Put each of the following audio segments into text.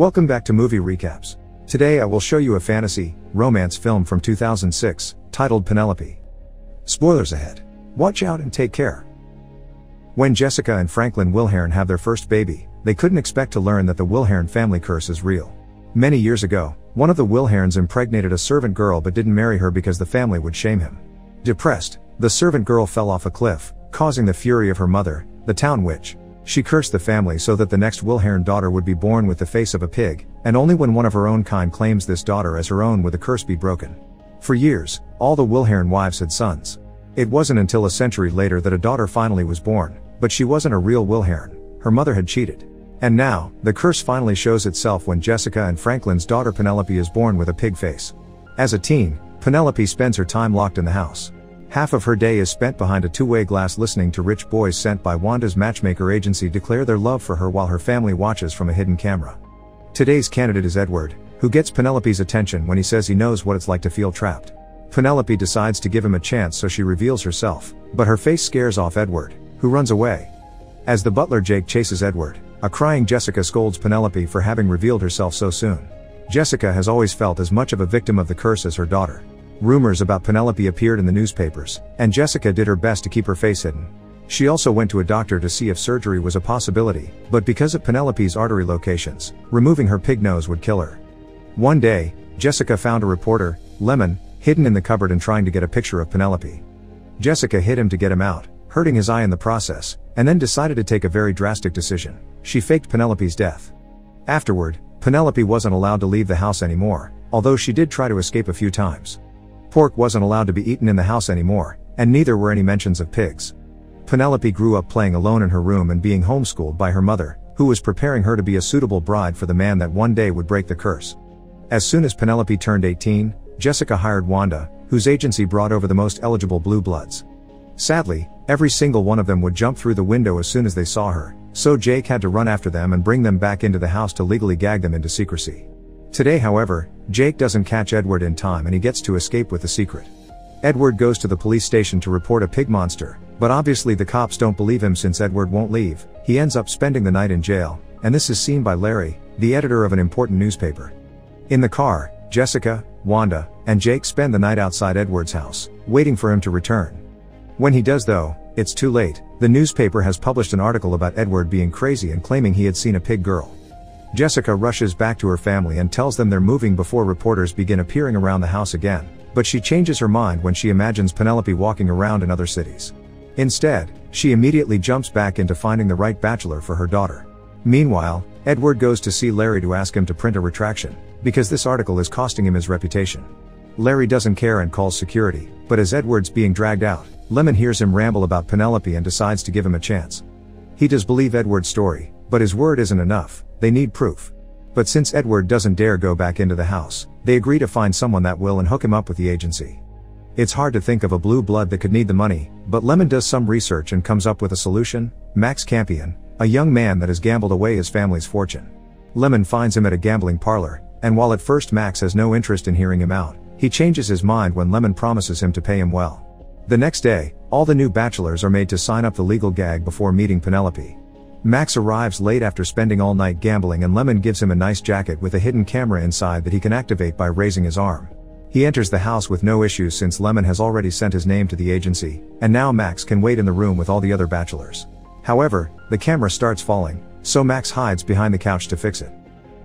Welcome back to Movie Recaps. Today I will show you a fantasy, romance film from 2006, titled Penelope. Spoilers ahead. Watch out and take care. When Jessica and Franklin Wilhern have their first baby, they couldn't expect to learn that the Wilhern family curse is real. Many years ago, one of the Wilherns impregnated a servant girl but didn't marry her because the family would shame him. Depressed, the servant girl fell off a cliff, causing the fury of her mother, the town witch. She cursed the family so that the next Wilhern daughter would be born with the face of a pig, and only when one of her own kind claims this daughter as her own would the curse be broken. For years, all the Wilhern wives had sons. It wasn't until a century later that a daughter finally was born, but she wasn't a real Wilhern. Her mother had cheated. And now, the curse finally shows itself when Jessica and Franklin's daughter Penelope is born with a pig face. As a teen, Penelope spends her time locked in the house. Half of her day is spent behind a two-way glass listening to rich boys sent by Wanda's matchmaker agency declare their love for her while her family watches from a hidden camera. Today's candidate is Edward, who gets Penelope's attention when he says he knows what it's like to feel trapped. Penelope decides to give him a chance, so she reveals herself, but her face scares off Edward, who runs away. As the butler Jake chases Edward, a crying Jessica scolds Penelope for having revealed herself so soon. Jessica has always felt as much of a victim of the curse as her daughter. Rumors about Penelope appeared in the newspapers, and Jessica did her best to keep her face hidden. She also went to a doctor to see if surgery was a possibility, but because of Penelope's artery locations, removing her pig nose would kill her. One day, Jessica found a reporter, Lemon, hidden in the cupboard and trying to get a picture of Penelope. Jessica hit him to get him out, hurting his eye in the process, and then decided to take a very drastic decision. She faked Penelope's death. Afterward, Penelope wasn't allowed to leave the house anymore, although she did try to escape a few times. Pork wasn't allowed to be eaten in the house anymore, and neither were any mentions of pigs. Penelope grew up playing alone in her room and being homeschooled by her mother, who was preparing her to be a suitable bride for the man that one day would break the curse. As soon as Penelope turned 18, Jessica hired Wanda, whose agency brought over the most eligible blue bloods. Sadly, every single one of them would jump through the window as soon as they saw her, so Jake had to run after them and bring them back into the house to legally gag them into secrecy. Today, however, Jake doesn't catch Edward in time and he gets to escape with the secret. Edward goes to the police station to report a pig monster, but obviously the cops don't believe him since Edward won't leave. He ends up spending the night in jail, and this is seen by Larry, the editor of an important newspaper. In the car, Jessica, Wanda, and Jake spend the night outside Edward's house, waiting for him to return. When he does though, it's too late. The newspaper has published an article about Edward being crazy and claiming he had seen a pig girl. Jessica rushes back to her family and tells them they're moving before reporters begin appearing around the house again, but she changes her mind when she imagines Penelope walking around in other cities. Instead, she immediately jumps back into finding the right bachelor for her daughter. Meanwhile, Edward goes to see Larry to ask him to print a retraction, because this article is costing him his reputation. Larry doesn't care and calls security, but as Edward's being dragged out, Lemon hears him ramble about Penelope and decides to give him a chance. He does believe Edward's story, but his word isn't enough, they need proof. But since Edward doesn't dare go back into the house, they agree to find someone that will and hook him up with the agency. It's hard to think of a blue blood that could need the money, but Lemon does some research and comes up with a solution, Max Campion, a young man that has gambled away his family's fortune. Lemon finds him at a gambling parlor, and while at first Max has no interest in hearing him out, he changes his mind when Lemon promises him to pay him well. The next day, all the new bachelors are made to sign up the legal gag before meeting Penelope. Max arrives late after spending all night gambling and Lemon gives him a nice jacket with a hidden camera inside that he can activate by raising his arm. He enters the house with no issues since Lemon has already sent his name to the agency, and now Max can wait in the room with all the other bachelors. However, the camera starts falling, so Max hides behind the couch to fix it.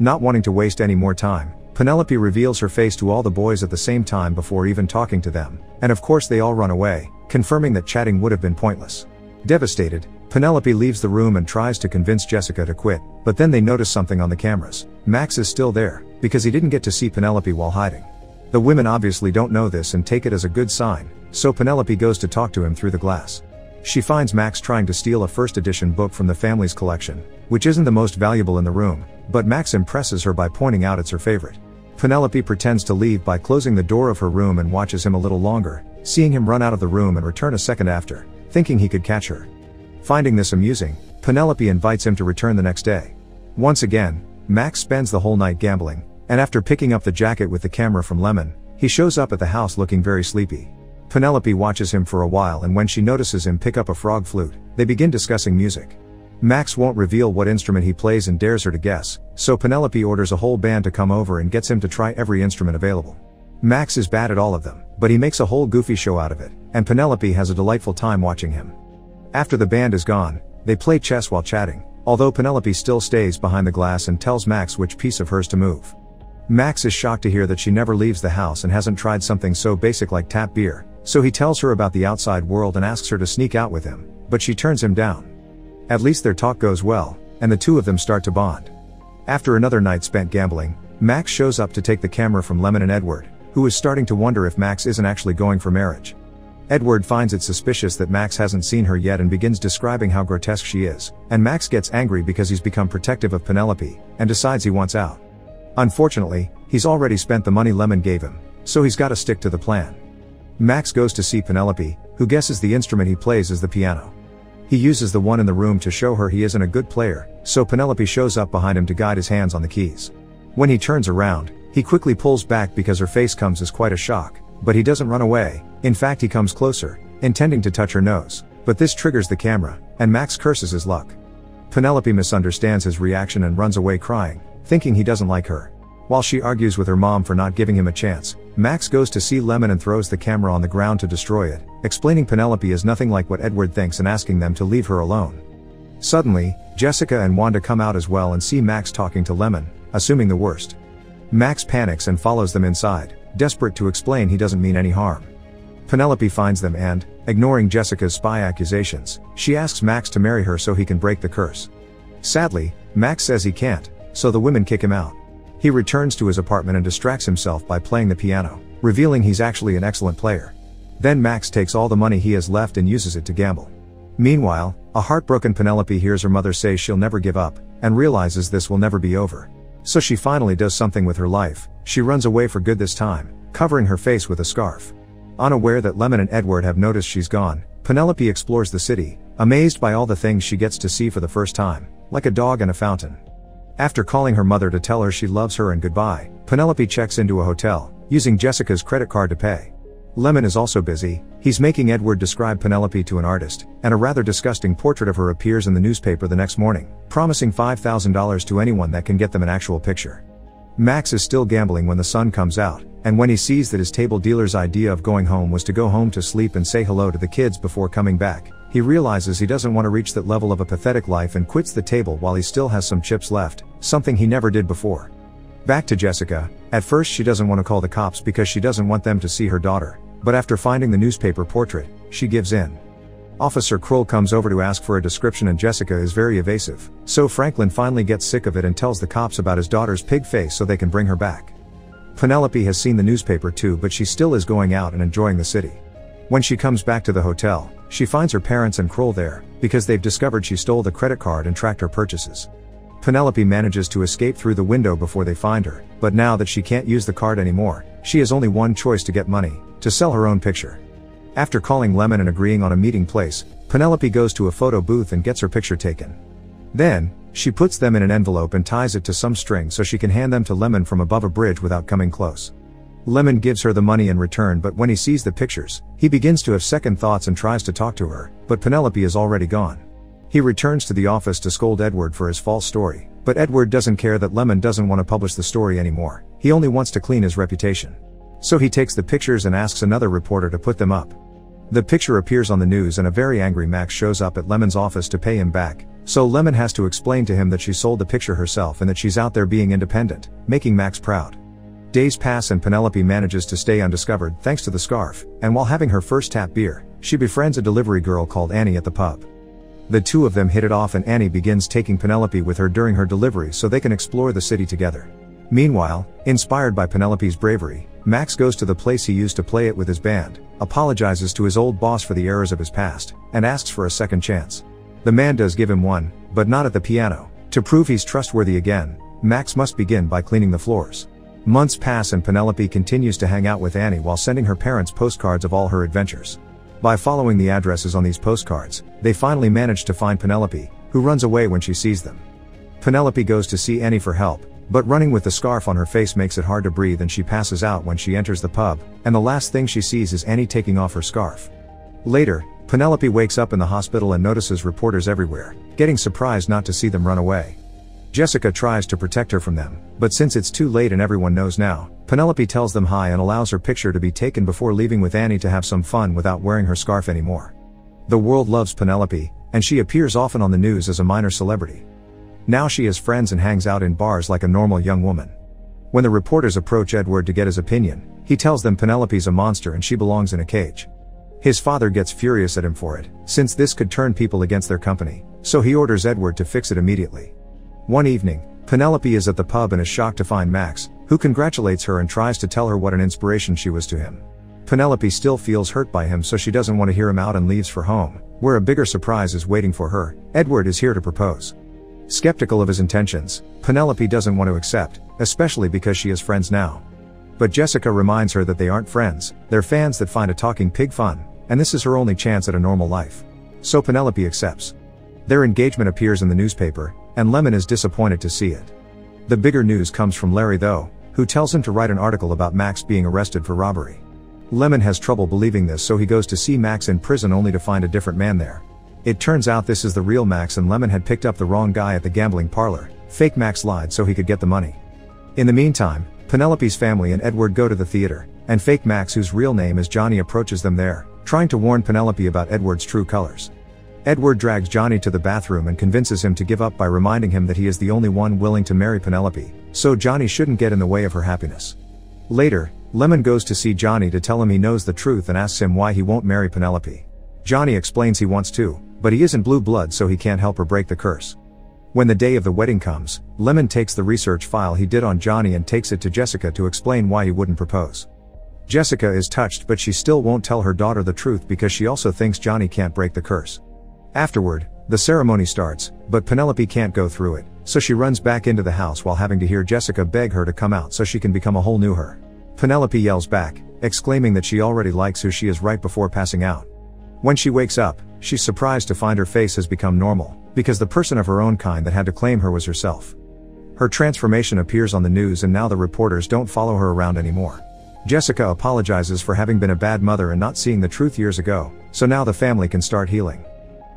Not wanting to waste any more time, Penelope reveals her face to all the boys at the same time before even talking to them, and of course they all run away, confirming that chatting would have been pointless. Devastated, Penelope leaves the room and tries to convince Jessica to quit, but then they notice something on the cameras. Max is still there, because he didn't get to see Penelope while hiding. The women obviously don't know this and take it as a good sign, so Penelope goes to talk to him through the glass. She finds Max trying to steal a first edition book from the family's collection, which isn't the most valuable in the room, but Max impresses her by pointing out it's her favorite. Penelope pretends to leave by closing the door of her room and watches him a little longer, seeing him run out of the room and return a second after, thinking he could catch her. Finding this amusing, Penelope invites him to return the next day. Once again, Max spends the whole night gambling, and after picking up the jacket with the camera from Lemon, he shows up at the house looking very sleepy. Penelope watches him for a while and when she notices him pick up a frog flute, they begin discussing music. Max won't reveal what instrument he plays and dares her to guess, so Penelope orders a whole band to come over and gets him to try every instrument available. Max is bad at all of them, but he makes a whole goofy show out of it, and Penelope has a delightful time watching him. After the band is gone, they play chess while chatting, although Penelope still stays behind the glass and tells Max which piece of hers to move. Max is shocked to hear that she never leaves the house and hasn't tried something so basic like tap beer, so he tells her about the outside world and asks her to sneak out with him, but she turns him down. At least their talk goes well, and the two of them start to bond. After another night spent gambling, Max shows up to take the camera from Lemon and Edward, who is starting to wonder if Max isn't actually going for marriage. Edward finds it suspicious that Max hasn't seen her yet and begins describing how grotesque she is, and Max gets angry because he's become protective of Penelope, and decides he wants out. Unfortunately, he's already spent the money Lemon gave him, so he's gotta stick to the plan. Max goes to see Penelope, who guesses the instrument he plays is the piano. He uses the one in the room to show her he isn't a good player, so Penelope shows up behind him to guide his hands on the keys. When he turns around, he quickly pulls back because her face comes as quite a shock, but he doesn't run away. In fact, he comes closer, intending to touch her nose, but this triggers the camera, and Max curses his luck. Penelope misunderstands his reaction and runs away crying, thinking he doesn't like her. While she argues with her mom for not giving him a chance, Max goes to see Lemon and throws the camera on the ground to destroy it, explaining Penelope is nothing like what Edward thinks and asking them to leave her alone. Suddenly, Jessica and Wanda come out as well and see Max talking to Lemon, assuming the worst. Max panics and follows them inside, desperate to explain he doesn't mean any harm. Penelope finds them and, ignoring Jessica's spy accusations, she asks Max to marry her so he can break the curse. Sadly, Max says he can't, so the women kick him out. He returns to his apartment and distracts himself by playing the piano, revealing he's actually an excellent player. Then Max takes all the money he has left and uses it to gamble. Meanwhile, a heartbroken Penelope hears her mother say she'll never give up, and realizes this will never be over. So she finally does something with her life. She runs away for good this time, covering her face with a scarf. Unaware that Lemon and Edward have noticed she's gone, Penelope explores the city, amazed by all the things she gets to see for the first time, like a dog and a fountain. After calling her mother to tell her she loves her and goodbye, Penelope checks into a hotel, using Jessica's credit card to pay. Lemon is also busy. He's making Edward describe Penelope to an artist, and a rather disgusting portrait of her appears in the newspaper the next morning, promising $5,000 to anyone that can get them an actual picture. Max is still gambling when the sun comes out, and when he sees that his table dealer's idea of going home was to go home to sleep and say hello to the kids before coming back, he realizes he doesn't want to reach that level of a pathetic life and quits the table while he still has some chips left, something he never did before. Back to Jessica. At first she doesn't want to call the cops because she doesn't want them to see her daughter, but after finding the newspaper portrait, she gives in. Officer Kroll comes over to ask for a description and Jessica is very evasive, so Franklin finally gets sick of it and tells the cops about his daughter's pig face so they can bring her back. Penelope has seen the newspaper too, but she still is going out and enjoying the city. When she comes back to the hotel, she finds her parents and Kroll there, because they've discovered she stole the credit card and tracked her purchases. Penelope manages to escape through the window before they find her, but now that she can't use the card anymore, she has only one choice to get money, to sell her own picture. After calling Lemon and agreeing on a meeting place, Penelope goes to a photo booth and gets her picture taken. Then, she puts them in an envelope and ties it to some string so she can hand them to Lemon from above a bridge without coming close. Lemon gives her the money in return, but when he sees the pictures, he begins to have second thoughts and tries to talk to her, but Penelope is already gone. He returns to the office to scold Edward for his false story, but Edward doesn't care that Lemon doesn't want to publish the story anymore, he only wants to clean his reputation. So he takes the pictures and asks another reporter to put them up. The picture appears on the news and a very angry Max shows up at Lemon's office to pay him back, so Lemon has to explain to him that she sold the picture herself and that she's out there being independent, making Max proud. Days pass and Penelope manages to stay undiscovered thanks to the scarf, and while having her first tap beer, she befriends a delivery girl called Annie at the pub. The two of them hit it off and Annie begins taking Penelope with her during her delivery so they can explore the city together. Meanwhile, inspired by Penelope's bravery, Max goes to the place he used to play it with his band, apologizes to his old boss for the errors of his past, and asks for a second chance. The man does give him one, but not at the piano. To prove he's trustworthy again, Max must begin by cleaning the floors. Months pass and Penelope continues to hang out with Annie while sending her parents postcards of all her adventures. By following the addresses on these postcards, they finally manage to find Penelope, who runs away when she sees them. Penelope goes to see Annie for help, but running with the scarf on her face makes it hard to breathe and she passes out when she enters the pub, and the last thing she sees is Annie taking off her scarf. Later, Penelope wakes up in the hospital and notices reporters everywhere, getting surprised not to see them run away. Jessica tries to protect her from them, but since it's too late and everyone knows now, Penelope tells them hi and allows her picture to be taken before leaving with Annie to have some fun without wearing her scarf anymore. The world loves Penelope, and she appears often on the news as a minor celebrity. Now she has friends and hangs out in bars like a normal young woman. When the reporters approach Edward to get his opinion, he tells them Penelope's a monster and she belongs in a cage. His father gets furious at him for it, since this could turn people against their company, so he orders Edward to fix it immediately. One evening, Penelope is at the pub and is shocked to find Max, who congratulates her and tries to tell her what an inspiration she was to him. Penelope still feels hurt by him, so she doesn't want to hear him out and leaves for home, where a bigger surprise is waiting for her. Edward is here to propose. Skeptical of his intentions, Penelope doesn't want to accept, especially because she is friends now. But Jessica reminds her that they aren't friends, they're fans that find a talking pig fun, and this is her only chance at a normal life. So Penelope accepts. Their engagement appears in the newspaper, and Lemon is disappointed to see it. The bigger news comes from Larry though, who tells him to write an article about Max being arrested for robbery. Lemon has trouble believing this, so he goes to see Max in prison only to find a different man there. It turns out this is the real Max and Lemon had picked up the wrong guy at the gambling parlor. Fake Max lied so he could get the money. In the meantime, Penelope's family and Edward go to the theater, and fake Max, whose real name is Johnny, approaches them there, trying to warn Penelope about Edward's true colors. Edward drags Johnny to the bathroom and convinces him to give up by reminding him that he is the only one willing to marry Penelope, so Johnny shouldn't get in the way of her happiness. Later, Lemon goes to see Johnny to tell him he knows the truth and asks him why he won't marry Penelope. Johnny explains he wants to, but he isn't blue blood so he can't help her break the curse. When the day of the wedding comes, Lemon takes the research file he did on Johnny and takes it to Jessica to explain why he wouldn't propose. Jessica is touched, but she still won't tell her daughter the truth because she also thinks Johnny can't break the curse. Afterward, the ceremony starts, but Penelope can't go through it, so she runs back into the house while having to hear Jessica beg her to come out so she can become a whole new her. Penelope yells back, exclaiming that she already likes who she is right before passing out. When she wakes up, she's surprised to find her face has become normal, because the person of her own kind that had to claim her was herself. Her transformation appears on the news and now the reporters don't follow her around anymore. Jessica apologizes for having been a bad mother and not seeing the truth years ago, so now the family can start healing.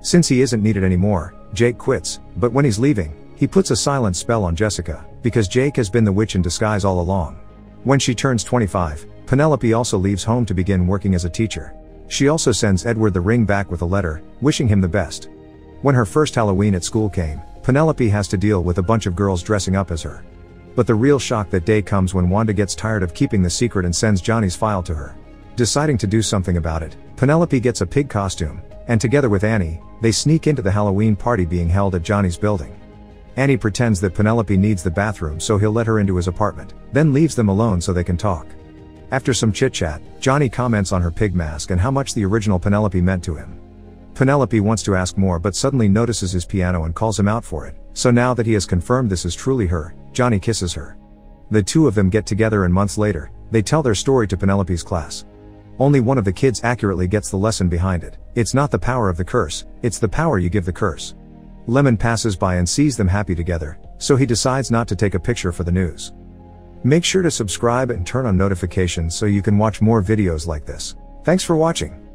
Since he isn't needed anymore, Jake quits, but when he's leaving, he puts a silent spell on Jessica, because Jake has been the witch in disguise all along. When she turns 25, Penelope also leaves home to begin working as a teacher. She also sends Edward the ring back with a letter, wishing him the best. When her first Halloween at school came, Penelope has to deal with a bunch of girls dressing up as her. But the real shock that day comes when Wanda gets tired of keeping the secret and sends Johnny's file to her. Deciding to do something about it, Penelope gets a pig costume, and together with Annie, they sneak into the Halloween party being held at Johnny's building. Annie pretends that Penelope needs the bathroom so he'll let her into his apartment, then leaves them alone so they can talk. After some chit-chat, Johnny comments on her pig mask and how much the original Penelope meant to him. Penelope wants to ask more but suddenly notices his piano and calls him out for it, so now that he has confirmed this is truly her, Johnny kisses her. The two of them get together and months later, they tell their story to Penelope's class. Only one of the kids accurately gets the lesson behind it. It's not the power of the curse, it's the power you give the curse. Lemon passes by and sees them happy together, so he decides not to take a picture for the news. Make sure to subscribe and turn on notifications so you can watch more videos like this. Thanks for watching.